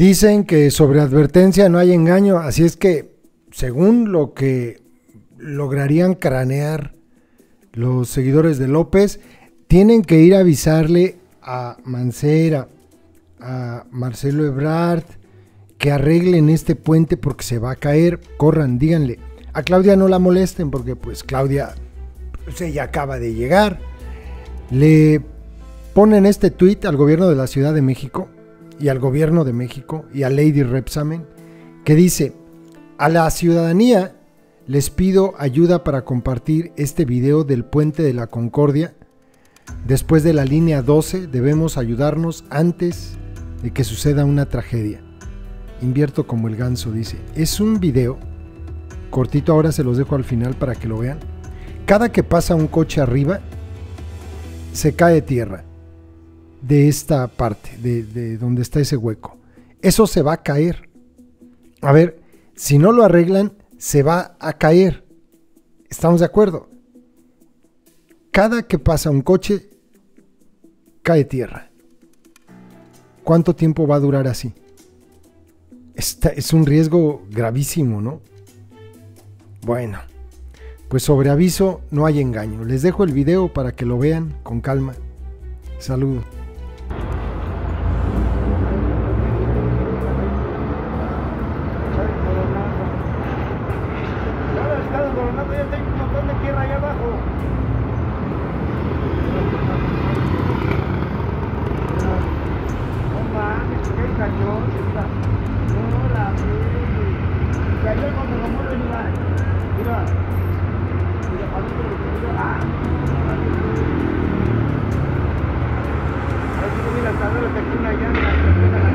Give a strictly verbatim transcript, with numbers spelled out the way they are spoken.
Dicen que sobre advertencia no hay engaño, así es que según lo que lograrían cranear los seguidores de López, tienen que ir a avisarle a Mancera, a Marcelo Ebrard, que arreglen este puente porque se va a caer, corran, díganle. A Claudia no la molesten porque pues Claudia, pues ella acaba de llegar. Le ponen este tuit al gobierno de la Ciudad de México y al gobierno de México y a Lady Repsamen, que dice: a la ciudadanía les pido ayuda para compartir este video del Puente de la Concordia. Después de la línea doce debemos ayudarnos antes de que suceda una tragedia. Invierto como el ganso, dice. Es un video cortito, ahora se los dejo al final para que lo vean. Cada que pasa un coche arriba, se cae tierra de esta parte, de, de donde está ese hueco. Eso se va a caer. A ver, si no lo arreglan, se va a caer. ¿Estamos de acuerdo? Cada que pasa un coche, cae tierra. ¿Cuánto tiempo va a durar así? Esta es un riesgo gravísimo, ¿no? Bueno, pues sobre aviso no hay engaño. Les dejo el video para que lo vean con calma. Saludos. Gracias.